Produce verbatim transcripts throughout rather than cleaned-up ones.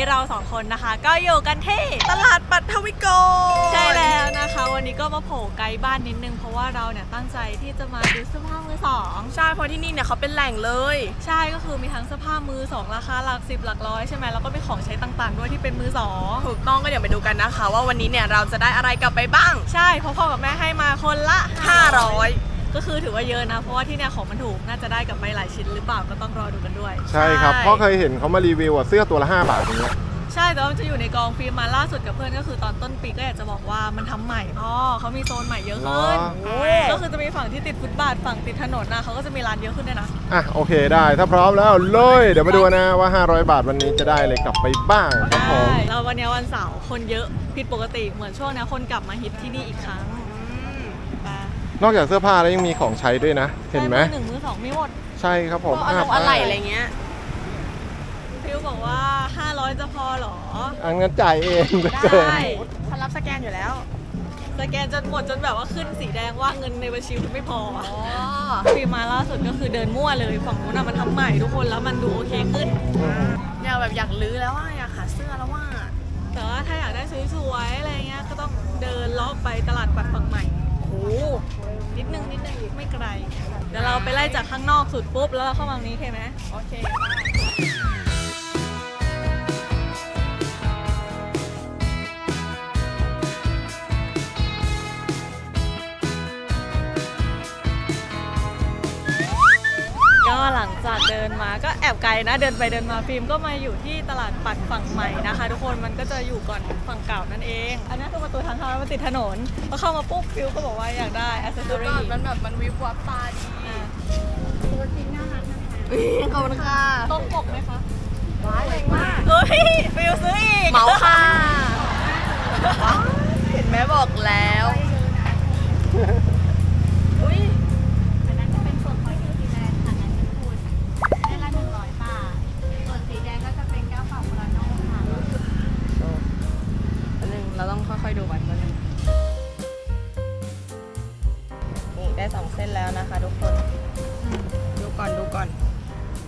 นี้เราสองคนนะคะก็อยู่กันที่ตลาดปัทวิโกใช่แล้วนะคะวันนี้ก็มาโผล่ไกลบ้านนิดนึงเพราะว่าเราเนี่ยตั้งใจที่จะมาดูเสื้อผ้ามือสองใช่เพราะที่นี่เนี่ยเขาเป็นแหล่งเลยใช่ก็คือมีทั้งเสื้อผ้ามือสองราคาหลักสิบหลักร้อยใช่ไหมแล้วก็มีของใช้ต่างๆด้วยที่เป็นมือสองถูกต้องก็เดี๋ยวไปดูกันนะคะว่าวันนี้เนี่ยเราจะได้อะไรกลับไปบ้างใช่เพราะพ่อกับแม่ให้มาคนละห้าร้อยก็คือถือว่าเยอะนะเพราะว่าที่เนี่ยของมันถูกน่าจะได้กลับไปหลายชิ้นหรือเปล่าก็ต้องรอดูกันด้วยใช่ครับพ่อเคยเห็นเขามารีวิวเสื้อตัวละห้าบาทอย่างเงี้ยใช่แต่ว่ามันจะอยู่ในกองฟิล์มมาล่าสุดกับเพื่อนก็คือตอนต้นปีก็อยากจะบอกว่ามันทำใหม่พ่อเขามีโซนใหม่เยอะขึ้นก็คือจะมีฝั่งที่ติดฟุตบาทฝั่งติดถนนนะเขาก็จะมีร้านเยอะขึ้นด้วยนะอ่ะโอเคได้ถ้าพร้อมแล้วเลยเดี๋ยวมาดูนะว่าห้าร้อยบาทวันนี้จะได้อะไรกลับไปบ้างครับผมเราวันนี้วันเสาร์คนเยอะผิดปกติเหมือนช่วงนี้คนกลับมาฮิตที่นี่อีกครั้งนอกจากเสื้อผ้าแล้วยังมีของใช้ด้วยนะเห็นไหมหนึ่งมือสองไม่หมดใช่ครับผมเอาอะไรอะไรเงี้ยพิวบอกว่าห้าร้อยจะพอหรออังงั้นจ่ายเองได้ฉันรับสแกนอยู่แล้วสแกนจนหมดจนแบบว่าขึ้นสีแดงว่าเงินในบัญชีไม่พอฟิล์มมาล่าสุดก็คือเดินมั่วเลยฝั่งนู้นมันทำใหม่ทุกคนแล้วมันดูโอเคขึ้นเนี่ยแบบอยากลื้อแล้วว่าอยากหาเสื้อแล้วว่าแต่ว่าถ้าอยากได้สวยๆอะไรเงี้ยก็ต้องเดินล้อไปตลาดปัดฝั่งใหม่นิดนึงนิดนึงไม่ไกลเดี๋ยวเราไปไล่จากข้างนอกสุดปุ๊บแล้วเราเข้ามาตรงนี้ใช่ไหมโอเคก็หลังจากเดินมาก็แอบไกลนะเดินไปเดินมาฟิล์มก็มาอยู่ที่ตลาดปัดฝั่งใหม่นะคะทุกคนมันก็จะอยู่ก่อนฝั่งเก่านั่นเองอันนั้นคือประตูทางเข้ามันติดถนนพอเข้ามาปุ๊บฟิล์มก็บอกว่าอยากได้แอคเซสซอรี่มันแบบมันวิบวับตาดีตัวจริงน่ารักนะคะขอบคุณค่ะต้องปกไหมคะว้าวแรงมากเอ้ยฟิล์มซื้ออีกเมาค่ะเห็นไหมบอกแล้ว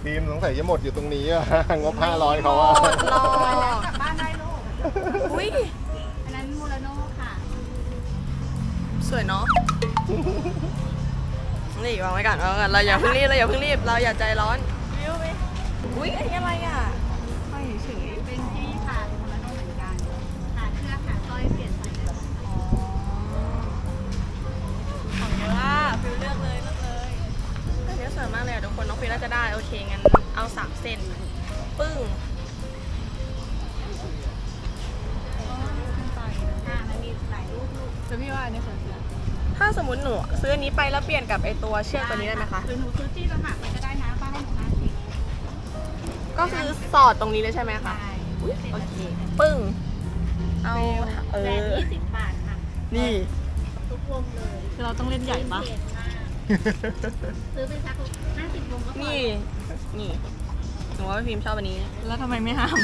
บีมสงสัยจะหมดอยู่ตรงนี้อะงบห้าร้อยเขาอะรอกลับบ้านได้ลูกอุ้ยอันนั้นมูราโน่ค่ะสวยเนาะนี่วางไว้ก่อนวางไว้ก่อนเราอย่าเพิ่งรีบเราอย่าเพิ่งรีบเราอย่าใจร้อนวิวไปอุ้ยอะไรอะไม่เฉยเป็นที่ค่ะมูราโน่เหมือนกันค่ะเครื่องค่ะต้อยเปลี่ยนสายเลยอ๋อของเยอะอะฟิวเลือกเลยสวยมากเลยทุกคนน้องฟิวน่าจะได้โอเคงั้นเอาสามเส้นปึ้งจะพี่ว่าเนี่ยถ้าสมมติหนูซื้อนี้ไปแล้วเปลี่ยนกับไอตัวเชือกตัวนี้ได้ไหมคะหรือหนูซื้อที่ละหมักมันก็ได้นะป้าให้หนูห้าสิบก็คือสอดตรงนี้เลยใช่ไหมคะโอเคปึ้งเอาเออยี่สิบบาทค่ะนี่ทุกวงเลยคือเราต้องเล่นใหญ่ปะซื้อไปสักห้าสิบวงก็พอนี่นี่หนูว่าพี่พิมพ์ชอบอันนี้แล้วทำไมไม่ห้าม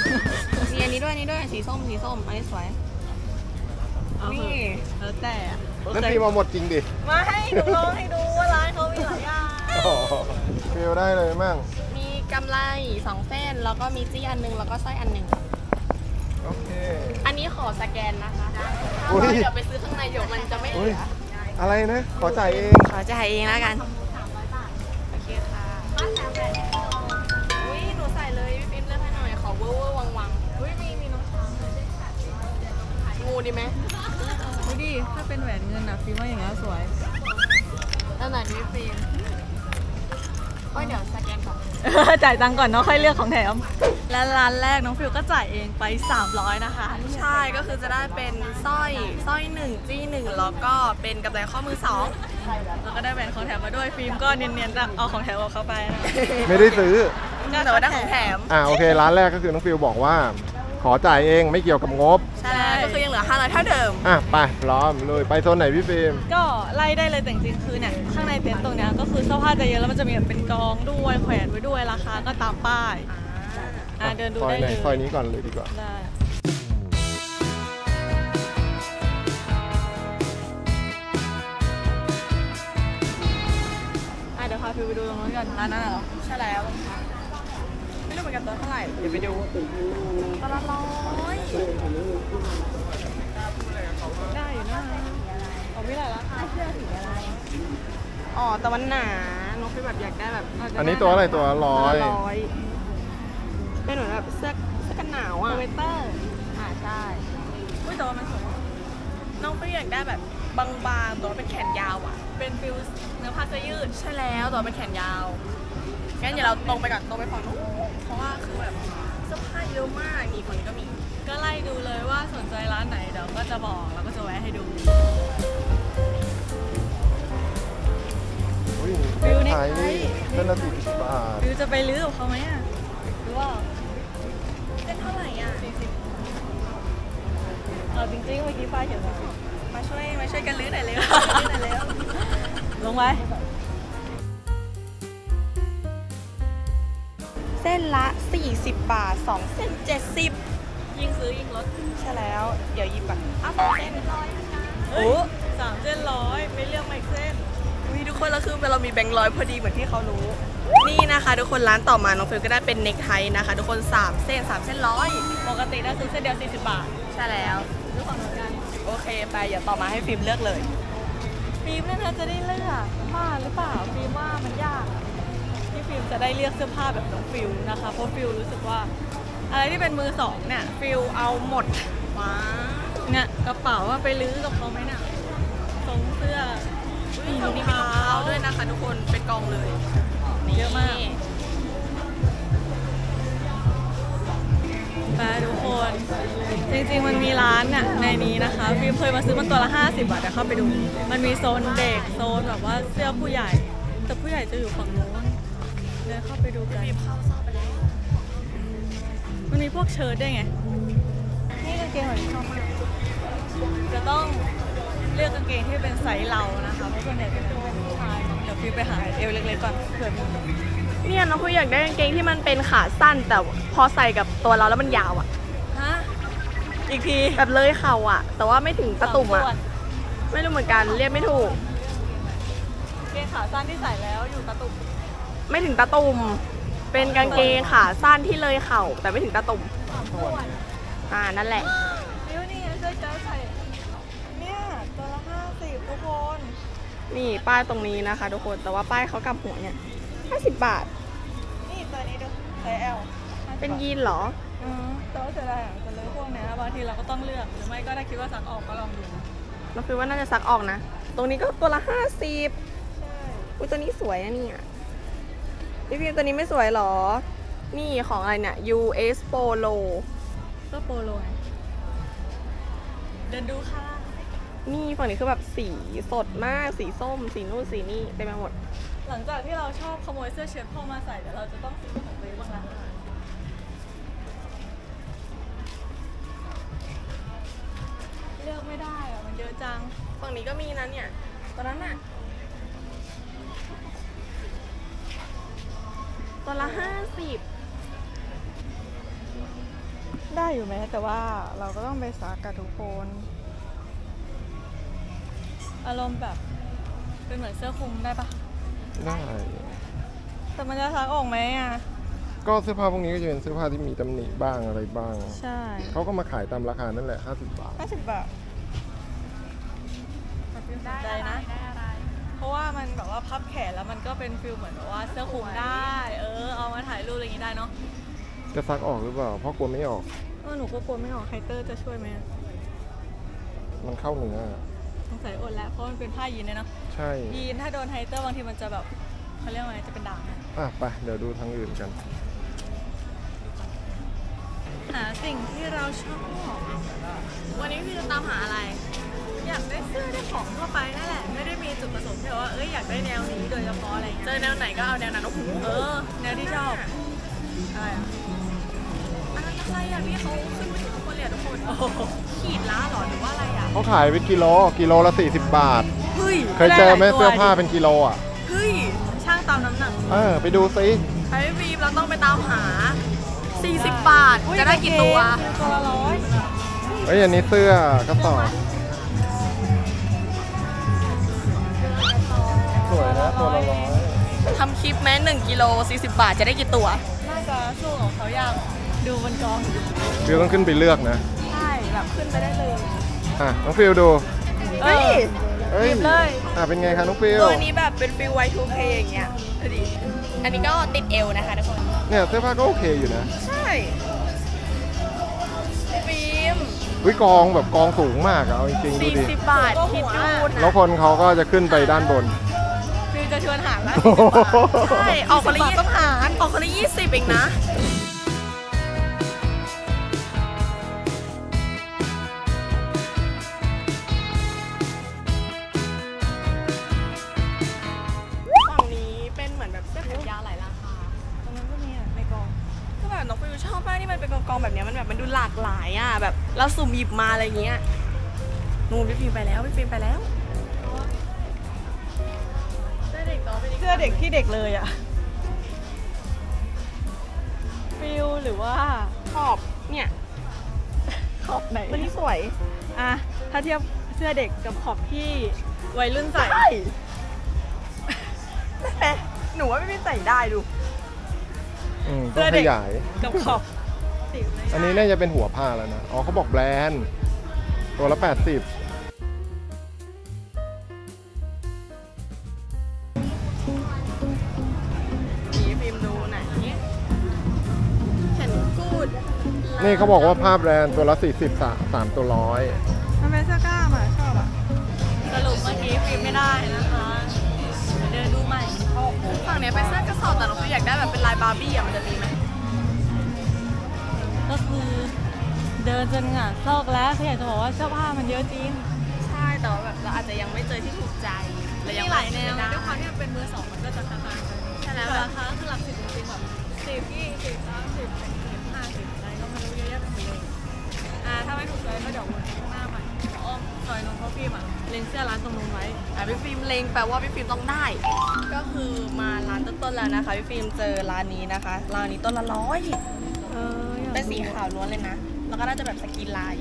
มีอันนี้ด้วยอันนี้ด้วยสีส้มสีส้มอันนี้สวยนี่แล้วแต่แล้วพี่มาหมดจริงดิมาให้หนูลองให้ดูว่าร้านเขามีหลายอย่างเฟลได้เลยมั่งมีกำไลสองเส้นแล้วก็มีจี้อันนึงแล้วก็สร้อยอันนึงโอเคอันนี้ขอสแกนนะคะเพราะว่าเดี๋ยวไปซื้อข้างในเดี๋ยวมันจะไม่เหลืออะไรนะขอจ่ายเองขอจ่ายเองแล้วกันโอเคค่ะบ้านสามแปดอุ้ยหนูใส่เลยฟิล์มเลือกให้หน่อยขอเวอร์เวอร์วังวังอุ้ยมีมีน้องช้างงูดีไหมไม่ดีถ้าเป็นแหวนเงินนะฟิล์มว่าอย่างนี้สวยแล้วไหนนี่ฟิล์มโอ้ยเดี๋ยวสแกนก่อนจ่ายตังก่อนเนาะค่อยเลือกของแถมและร้านแรกน้องฟิวก็จ่ายเองไปสามร้อยนะคะใช่ก็คือจะได้เป็นสร้อยสร้อยหนึ่งจี้หนึ่งแล้วก็เป็นกำไรข้อมือสองแล้วก็ได้แหวนของแถมมาด้วยฟิล์มก็เนียนๆเอาของแถมออกเข้าไปนะไม่ได้ซื้อแต่ว่าได้ของแถมอ่าโอเคร้านแรกก็คือน้องฟิวบอกว่าขอจ่ายเองไม่เกี่ยวกับงบใช่ก็คือยังเหลือห้าร้อยเท่าเดิมอ่ะไปพร้อมเลยไปโซนไหนพี่ฟิล์มก็ไล่ได้เลยแต่จริงๆคือเนี่ยข้างในเต็นท์ตรงเนี้ยก็คือเสื้อผ้าจะเยอะแล้วมันจะมีแบบเป็นกองด้วยแขวนไว้ด้วยราคาก็ตามป้ายอ่าเดินดูได้เลยซอยนี้ก่อนเลยดีกว่าได้อ่ะเดี๋ยวพาฟิวไปดูตรงนู้นก่อนร้านนั้นเหรอใช่แล้ว รู้เหมือนกันตัวเท่าไหร่เดี๋ยวไปดูตลาดร้อยได้อยู่นะของพี่อะไรล่ะคะเสื้อสีอะไรอ๋อแต่มันหนาน้องพี่แบบอยากได้แบบอันนี้ตัวอะไรตัวร้อยเป็นเหมือนแบบเสื้อเสื้อกันหนาวอะเวเตอร์อ่าใช่อุ้ยแต่ว่ามันสวยน้องพี่อยากได้แบบบางๆตัวเป็นแขนยาวอะเป็นฟิวเนื้อผ้าจะยืดใช่แล้วตัวเป็นแขนยาวงั้นเดี๋ยวเราตรงไปก่อนตรงไปฝั่งนู้นเพราะว่าคือแบบเสื้อผ้าเยอะมากมีคนก็มีก็ไล่ดูเลยว่าสนใจร้านไหนเดี๋ยวก็จะบอกแล้วก็จะแวะให้ดูฟิวเน็กไทเป็นละสี่สิบบาทฟิวจะไปรื้อของเขาไหมอ่ะหรือว่าเป็นเท่าไหร่อ่ะสี่สิบเออจริงๆเมื่อกี้ฟ้าเขียนว่ามาช่วยมาช่วยกันรื้อหน่อยเร็วรื้อหน่อยเร็วลงไว้เส้นละสี่สิบบาทสองเส้นเจ็ดสิบยิ่งซื้อยิ่งลดใช่แล้วเดี๋ยวยิบก่อนอ้าวสองเส้นร้อยนะคะโอ้สามเส้นร้อยไม่เลือกไม่เส้นวีทุกคนเราคือเรามีแบงค์ร้อยพอดีเหมือนที่เขารู้นี่นะคะทุกคนร้านต่อมาน้องฟิวก็ได้เป็นเน็กไทนะคะทุกคนสามเส้นสามเส้นร้อยปกติถ้าซื้อเส้นเดียวสี่สิบบาทใช่แล้วทุกคนเหมือนกันโอเคไปเดี๋ยวต่อมาให้ฟิล์มเลือกเลยฟิล์มเนี่ยเธอจะได้เลือกว่าหรือเปล่าฟิล์มว่ามันยากที่ฟิลจะได้เลือกเสื้อผ้าแบบน้องฟิลนะคะเพราะฟิลรู้สึกว่าอะไรที่เป็นมือสองเนี่ยฟิลเอาหมดว้าเนี่ยกระเป๋าว่าไปลื้อกับเขาไหมเนี่ยทรงเสื้อมีรองเท้าด้วยนะคะทุกคนเป็นกองเลยเยอะมากมาทุกคนจริงๆมันมีร้านเนี่ยในนี้นะคะฟิลเคยมาซื้อมันตัวละห้าสิบบาทแต่เข้าไปดูมันมีโซนเด็กโซนแบบว่าเสื้อผู้ใหญ่แต่ผู้ใหญ่จะอยู่ฝั่งนู้นเลยเข้าไปดูกันมันมีพวกเชิ้ตด้วยไงนี่กางเกงของชอบมากจะต้องเลือกกางเกงที่เป็นไซส์เรานะคะเพราะส่วนใหญ่เป็นผู้ชายเดี๋ยวฟิวไปหาเอวเล็กๆก่อนเผื่อมีเนี่ยน้องผู้อยากได้กางเกงที่มันเป็นขาสั้นแต่พอใส่กับตัวเราแล้วมันยาวอ่ะฮะอีกทีแบบเลยเข่าอ่ะแต่ว่าไม่ถึงตะตุ่มอ่ะไม่รู้เหมือนกันเรียกไม่ถูกกางเกงขาสั้นที่ใส่แล้วอยู่ตะตุ่มไม่ถึงตาตุ่มเป็นกางเกงขาสั้นที่เลยเข่าแต่ไม่ถึงตาตุ่มอ่านั่นแหละนิ้วนี่เสื้อเชิ้ตใส่เนี่ยตัวละห้าสิบทุกคนนี่ป้ายตรงนี้นะคะทุกคนแต่ว่าป้ายเขากำหัวเนี่ยห้าสิบบาทนี่ตัวนี้ดูไซส์ แอล เป็นยีนเหรออือแต่ว่าเสียดายอ่ะจะเลยพวกเนี้ยบางทีเราก็ต้องเลือกหรือไม่ก็ถ้าคิดว่าซักออกก็ลองดูเราคิดว่าน่าจะซักออกนะตรงนี้ก็ตัวละห้าสิบใช่อุ้ยตัวนี้สวยนะเนี่ยพี่พิมตัวนี้ไม่สวยหรอนี่ของอะไรเนี่ย ยู เอส Polo ก็โปโลเดินดูค่ะนี่ฝั่งนี้คือแบบสีสดมากสีส้มสีนู่นสีนี่เต็มไปหมดหลังจากที่เราชอบขโมยเสื้อเชิ้ตพ่อมาใส่เดี๋ยวเราจะต้องซื้อของตัวเองบ้างละเลือกไม่ได้อะมันเยอะจังฝั่งนี้ก็มีนะเนี่ยตอนนั้นอะตัวละห้าสิบได้อยู่ไหมแต่ว่าเราก็ต้องไปซักกับทุกคนอารมณ์แบบเป็นเหมือนเสื้อคลุมได้ปะได้แต่มันจะซักออกไหมอ่ะก็เสื้อผ้าพวกนี้ก็จะเป็นเสื้อผ้าที่มีตำหนิบ้างอะไรบ้างใช่เขาก็มาขายตามราคานั่นแหละห้าสิบบาทห้าสิบบาทได้นะเพราะว่ามันแบบว่าพับแขนแล้วมันก็เป็นฟิลเหมือนแบบว่าเสื้อคลุมได้เออเอามาถ่ายรูปอะไรอย่างนี้ได้เนาะจะซักออกหรือเปล่าเพราะกลัวไม่ออกเออหนูก็กลัวไม่ออกไฮเตอร์จะช่วยไหมมันเข้าเนื้อสงสัยอดแล้วเพราะมันเป็นผ้ายีนเนาะใช่ยีนถ้าโดนไฮเตอร์บางทีมันจะแบบเขาเรียกว่าจะเป็นด่างอ่ะไปเดี๋ยวดูทางอื่นกันหาสิ่งที่เราชอบวันนี้พี่จะตามหาอะไรอยากได้เสื้อได้ของทั่วไปนั่นแหละไม่ได้มีจุดประสงค์แค่ว่าเอ้ยอยากได้แนวนี้โดยเฉพาะอะไรเจอแนวไหนก็เอาแนวนั้นโอ้โหเออแนวที่ชอบอะไรอ่ะอะไรอ่ะพี่เขาขึ้นมาที่ทุกคนเหรียญทุกคนขีดละหรอหรือว่าอะไรอ่ะเขาขายเป็นกิโลกิโลละสี่สิบบาทเฮ้ยเคยเจอไหมเสื้อผ้าเป็นกิโลอ่ะเฮ้ยช่างตามน้ำหนักเออไปดูซิไอ้ฟิล์มเราต้องไปตามหาสี่สิบบาทจะได้กี่ตัวตัวละร้อยเฮ้ยอันนี้เสื้อกระสอบสวยนะตัวละร้อยทำคลิปแม้หนึ่งกิโลสี่สิบบาทจะได้กี่ตัวได้ จะสู้ของเขายากดูบนกองฟิวต้องขึ้นไปเลือกนะใช่แบบขึ้นไปได้เลยอ่ะน้องฟิวดูเฮ้ยรีบเลยอ่ะเป็นไงคะน้องฟิวตัวนี้แบบเป็นฟิว วาย ทู เค อย่างเงี้ยพอดีอันนี้ก็ติดเอวนะคะทุกคนเนี่ยเสื้อผ้าก็โอเคอยู่นะใช่ฟิววิกองแบบกองสูงมากเอาจริงๆดูดิสี่สิบบาทคิดดูนะแล้วคนเขาก็จะขึ้นไปด้านบนฟิวจะชวนหางนะใช่ออกคนละยี่สิบหางออกคนละยี่สิบเองนะชอบมากที่มันเป็นกองๆแบบนี้มันแบบมันดูหลากหลายอ่ะแบบเราสุ่มหยิบมาอะไรเงี้ยนู่นพี่ฟิล์มไปแล้วพี่ฟิล์มไปแล้วเสื้อเด็กน้องเป็นเสื้อเด็กที่เด็กเลยอ่ะฟิลหรือว่าขอบเนี่ยขอบไหนตัวนี้สวยอ่ะถ้าเทียบเสื้อเด็กกับขอบที่วัยรุ่นใส่หนูว่าพี่ฟิล์มใส่ได้ดูต้องขยายกับขอบอันนี้น่าจะเป็นหัวผ้าแล้วนะอ๋อเขาบอกแบรนด์ตัวละแปดสิบนี่พิมพ์ดูไหนฉันกูดนี่เขาบอกว่าผ้าแบรนด์ตัวละสี่สิบสามตัวร้อยทำไมเสื้อกล้ามอ่ะชอบอ่ะสรุปเมื่อกี้พิมพ์ไม่ได้นะคะเดินดูใหม่ฝั่งนี้เป็นเสื้อกระสอบแต่เราอยากได้แบบเป็นลายบาร์บี้อะมันจะมีไหมก็คือเดินจนหงายซอกแล้วพี่อยากจะบอกว่าเสื้อผ้ามันเยอะจริงใช่แต่ว่าแบบเราอาจจะยังไม่เจอที่ถูกใจเรายังหลายแนวด้วยความที่มันเป็นมือสองมันก็จะคล้ายๆใช่แล้วราคาคือหลักสิบจริงๆแบบสิบยี่สิบสามสิบสี่สิบห้าสิบอะไรก็ไม่รู้เยอะแยะไปหมดเลยอ่าถ้าไม่ถูกใจก็เดี๋ยววนข้างหน้าใหม่อ้อมซอยนนท์เขาฟิล์มอะเลงเสื้อร้านตรงนู้นไว้แต่พี่ฟิล์มเลงแปลว่าพี่ฟิล์มต้องได้ก็คือมาร้านต้นๆแล้วนะคะพี่ฟิล์มเจอร้านนี้นะคะร้านนี้ต้นละร้อยเป็นสีขาวล้วนเลยนะแล้วก็น่าจะแบบสกินลาย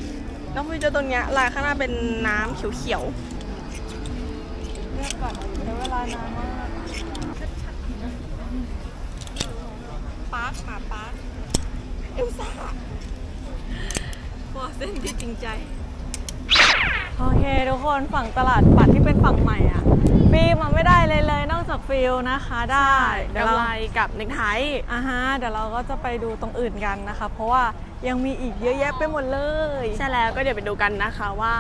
แล้วพี่เจอตัวเนี้ยลายข้างหน้าเป็นน้ำเขียวๆเลือกก่อนใช้เวลานานมากปาร์คหมาปาร์คเอลซ่าพอเส้นที่จริงใจโอเคทุกคนฝั่งตลาดปัดที่เป็นฝั่งใหม่อ่ะฟิลมาไม่ได้เลยเลยนอกจากฟิลนะคะได้เดี๋ยวเราไปกับเน็กไทอ่ะฮะเดี๋ยวเราก็จะไปดูตรงอื่นกันนะคะเพราะว่ายังมีอีกเยอะแยะไปหมดเลยใช่แล้วก็เดี๋ยวไปดูกันนะคะว่า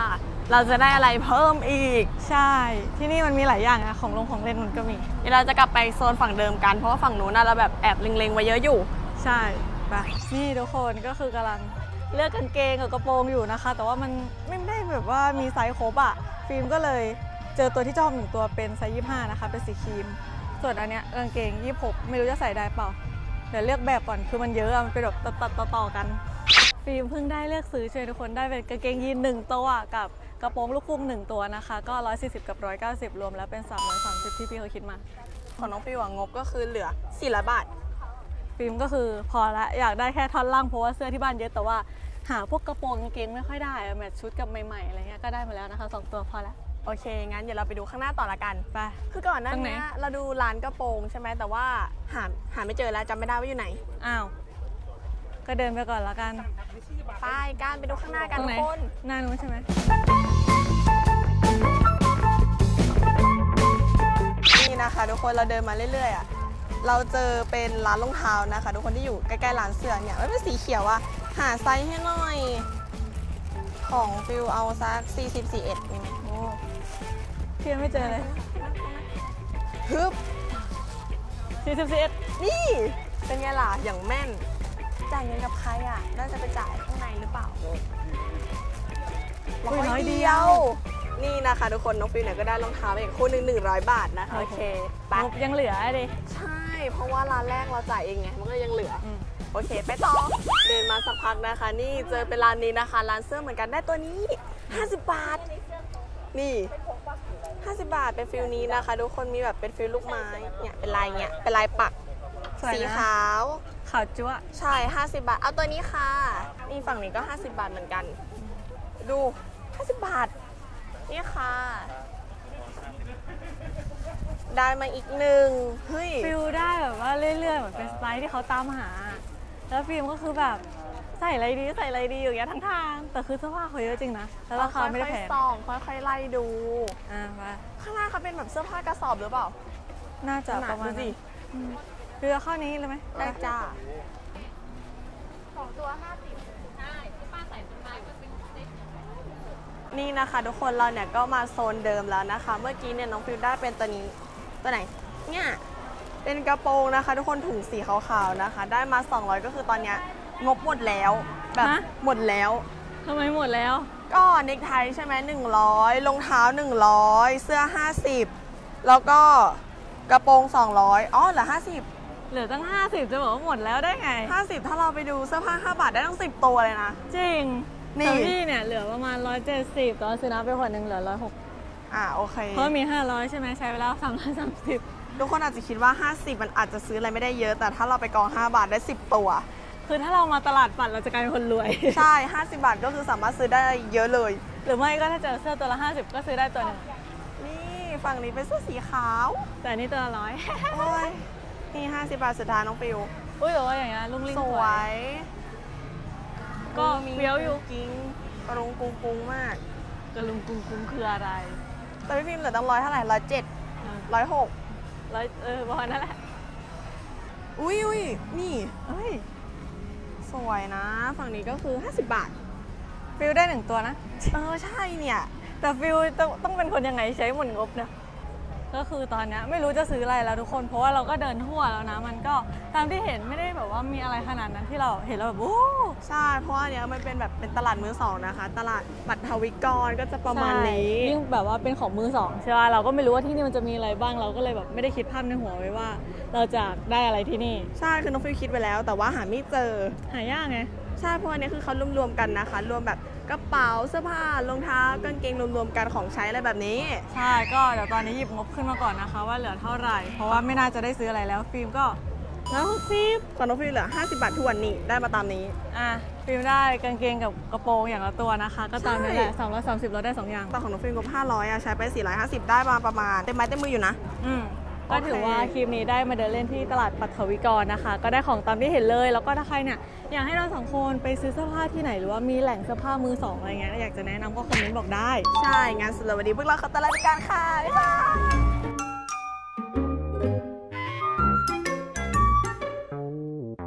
เราจะได้อะไรเพิ่มอีกใช่ที่นี่มันมีหลายอย่างอะของลงของเล่นมันก็มีเดี๋ยวเราจะกลับไปโซนฝั่งเดิมกันเพราะว่าฝั่งนู้นเราแบบแอบเล็งๆไว้เยอะอยู่ใช่ไปนี่ทุกคนก็คือกำลังเลือกกางเกงกับกระโปรงอยู่นะคะแต่ว่ามันไม่ได้แบบว่ามีไซส์ครบอะฟิล์มก็เลยเจอตัวที่ชอบหนึ่งตัวเป็นไซส์ยี่สิบห้านะคะเป็นสีครีมส่วนอันเนี้ยกางเกงยี่สิบหกไม่รู้จะใส่ได้เปล่าเดี๋ยวเลือกแบบก่อนคือมันเยอะมันเป็นแบบตัดๆต่อๆกันฟิล์มเพิ่งได้เลือกซื้อเชิญทุกคนได้เป็นกางเกงยีนหนึ่งตัวกับกระโปรงลูกคลุมหนึ่งตัวนะคะก็ร้อยสี่สิบกับร้อยเก้าสิบรวมแล้วเป็นสามร้อยสามสิบที่พี่เขาคิดมาของน้องฟิวงบก็คือเหลือสี่ร้อยบาทฟิล์มก็คือพอละอยากได้แค่ท่อนล่างเพราะว่าเสื้อที่บ้านเยอะแต่ว่าหาพวกกระโปรงกางเกงไม่ค่อยได้แมทชุดกับใหม่ๆอะไรเงี้ยก็ได้มาแล้วนะคะสองตัวพอละโอเคงั้นเดี๋ยวเราไปดูข้างหน้าต่อละกันไปคือก่อนหน้านี้เราดูร้านกระโปรงใช่ไหมแต่ว่าหาหาไม่เจอแล้วจำไม่ได้ว่าอยู่ไหนอ้าวก็เดินไปก่อนละกันไปกันไปดูข้างหน้ากันทุกคนหน้านู้นใช่ไหมนี่นะคะทุกคนเราเดินมาเรื่อยๆอ่ะเราเจอเป็นร้านรองเท้านะคะทุกคนที่อยู่ใกล้ๆร้านเสื้อเนี่ยมันเป็นสีเขียวอ่ะหาไซส์ให้หน่อยของฟิวเอาซักสี่สิบ สี่สิบเอ็ดมีไหมโอ้เพียงไม่เจอเลยฮึบสี่สิบ สี่สิบเอ็ดนี่เป็นไงล่ะอย่างแม่นจ่ายเงินกับใครอ่ะน่าจะไปจ่ายข้างในหรือเปล่าร้อยเดียวนี่นะคะทุกคนน้องฟิวเนี่ยก็ได้รองเท้าไปอีกคู่หนึ่งหนึ่งร้อยบาทนะคะโอเคยังเหลือดิใช่เพราะว่าร้านแรกเราจ่ายเองไงมันก็ยังเหลือโอเคไปต่อเดินมาสักพักนะคะนี่เจอเป็นร้านนี้นะคะร้านเสื้อเหมือนกันได้ตัวนี้ห้าสิบบาทนี่ห้าสิบบาทเป็นฟิลนี้นะคะทุกคนมีแบบเป็นฟิลลูกไม้เนี่ยเป็นลายเนี่ยเป็นลายปักสีขาวขาวจั๊วใช่ห้าสิบบาทเอาตัวนี้ค่ะนี่ฝั่งนี้ก็ห้าสิบบาทเหมือนกันดูห้าสิบบาทนี่ค่ะได้มาอีกหนึ่งเฮ้ยฟิลได้แบบว่าเรื่อยๆเหมือนเป็นสไตล์ที่เขาตามหา แล้วฟิล์มก็คือแบบใส่อะไรดีใส่อะไรดีอย่างเงี้ยทั้งทางแต่คือเสื้อผ้าเขาเยอะจริงนะแล้วราคาไม่ได้แพงค่อยๆส่องค่อยๆไล่ดูอ่าว่าข้างหน้าเขาเป็นแบบเสื้อผ้ากระสอบหรือเปล่าน่าจะประมาณนี้เรือข้อนี้เลยไหมได้จ้าของตัวห้าสิบใช่ที่ป้าใส่ตัวไม้ก็เป็นนี่นะคะทุกคนเราเนี่ยก็มาโซนเดิมแล้วนะคะเมื่อกี้เนี่ยน้องฟิวได้เป็นตัวนี้ตัวไหนเนี่ยเป็นกระโปรงนะคะทุกคนถุงสีขาวๆนะคะได้มาสองร้อยก็คือตอนเนี้ยงบหมดแล้วแบบหมดแล้วทำไมหมดแล้วก็เนคไทใช่ไหมหนึ่งร้อยรองเท้าหนึ่งร้อยเสื้อห้าสิบแล้วก็กระโปรงสองร้อยอ๋อเหลือห้าสิบเหลือตั้งห้าสิบจะบอกว่าหมดแล้วได้ไงห้าสิบถ้าเราไปดูเสื้อผ้าห้าบาทได้ตั้งสิบตัวเลยนะจริงนี่เนี่ยเหลือประมาณหนึ่งร้อยเจ็ดสิบตอนซื้อน้ำไปขวดหนึ่งเหลือหนึ่งร้อยหกสิบอ่าโอเคเพราะมีห้าร้อยใช่ไหมใช้ไปแล้วสามร้อยสามสิบทุกคนอาจจะคิดว่าห้าสิบมันอาจจะซื้ออะไรไม่ได้เยอะแต่ถ้าเราไปกองห้าบาทได้สิบตัวคือถ้าเรามาตลาดปัดเราจะกลายเป็นคนรวยใช่ห้าสิบบาทก็คือสามารถซื้อได้เยอะเลยหรือไม่ก็ถ้าเจอเสื้อตัวละห้าสิบก็ซื้อได้ตัวนึงนี่ฝั่งนี้เป็นเสื้อสีขาวแต่นี่ตัวละร้อยโอ้ยนี่ห้าสิบบาทสุดท้ายน้องปิวอุ้ยโอ้ยอย่างเงี้ยลุงลิงสวยก็มีเฟี้ยวอยู่กิ้งกระลุงกุ้งกุ้งมากกระลุงกุ้งกุ้งคืออะไรแต่พี่ฟิล์มเหลือตั้งร้อยเท่าไหร่ร้อยเจ็ดร้อยหกร้อยเออประมาณนั่นแหละอุ้ยอุ้ยนี่เฮ้ยสวยนะฝั่งนี้ก็คือห้าสิบบาทฟิลได้หนึ่งตัวนะเออใช่เนี่ยแต่ฟิลต้องต้องเป็นคนยังไงใช้หมดงบเนี่ยก็คือตอนนี้ไม่รู้จะซื้ออะไรแล้วทุกคนเพราะว่าเราก็เดินทั่วแล้วนะมันก็ตามที่เห็นไม่ได้แบบว่ามีอะไรขนาดนั้นที่เราเห็นแล้วแบบโอ้ใช่เพราะว่าเนี้ยมันเป็นแบบเป็นตลาดมือสองนะคะตลาดปัทวิกรก็จะประมาณนี้ยิ่งแบบว่าเป็นของมือสองใช่ป่ะเราก็ไม่รู้ว่าที่นี่มันจะมีอะไรบ้างเราก็เลยแบบไม่ได้คิดภาพในหัวไว้ว่าเราจะได้อะไรที่นี่ใช่คือน้องฟิวคิดไปแล้วแต่ว่าหาไม่เจอหายากไงใช่เพราะอันนี้คือเขารวมๆกันนะคะรวมแบบกระเป๋าเสื้อผ้ารองเท้ากางเกงรวมๆกันของใช้อะไรแบบนี้ใช่ก็เดี๋ยวตอนนี้หยิบงบขึ้นมาก่อนนะคะว่าเหลือเท่าไหร่เพราะว่าไม่น่าจะได้ซื้ออะไรแล้วฟิล์มก็แล้วหกสิบก่อนน้องฟิล์มเหลือห้าสิบบาททวนนี่ได้มาตามนี้อ่ะฟิล์มได้กางเกงกับกระโปรงอย่างละตัวนะคะก็ตามนี้แหละสองร้อยสามสิบเราได้สองอย่างตอนของน้องฟิล์มงบห้าร้อยอ่ะใช้ไปสี่ร้อยห้าสิบได้มาประมาณเต็มไม้เต็มมืออยู่นะอืมก็ถือว่าคลิปนี้ได้มาเดินเล่นที่ตลาดปัทวิกรนะคะก็ได้ของตามที่เห็นเลยแล้วก็ถ้าใครเนี่ยอยากให้เราสองคนไปซื้อเสื้อผ้าที่ไหนหรือว่ามีแหล่งเสื้อผ้ามือสองอะไรเงี้ยอยากจะแนะนำก็คอมเมนต์บอกได้ใช่งั้นสำหรับวันนี้พวกเราขอตัวลาไปก่อนค่ะบ๊ายบาย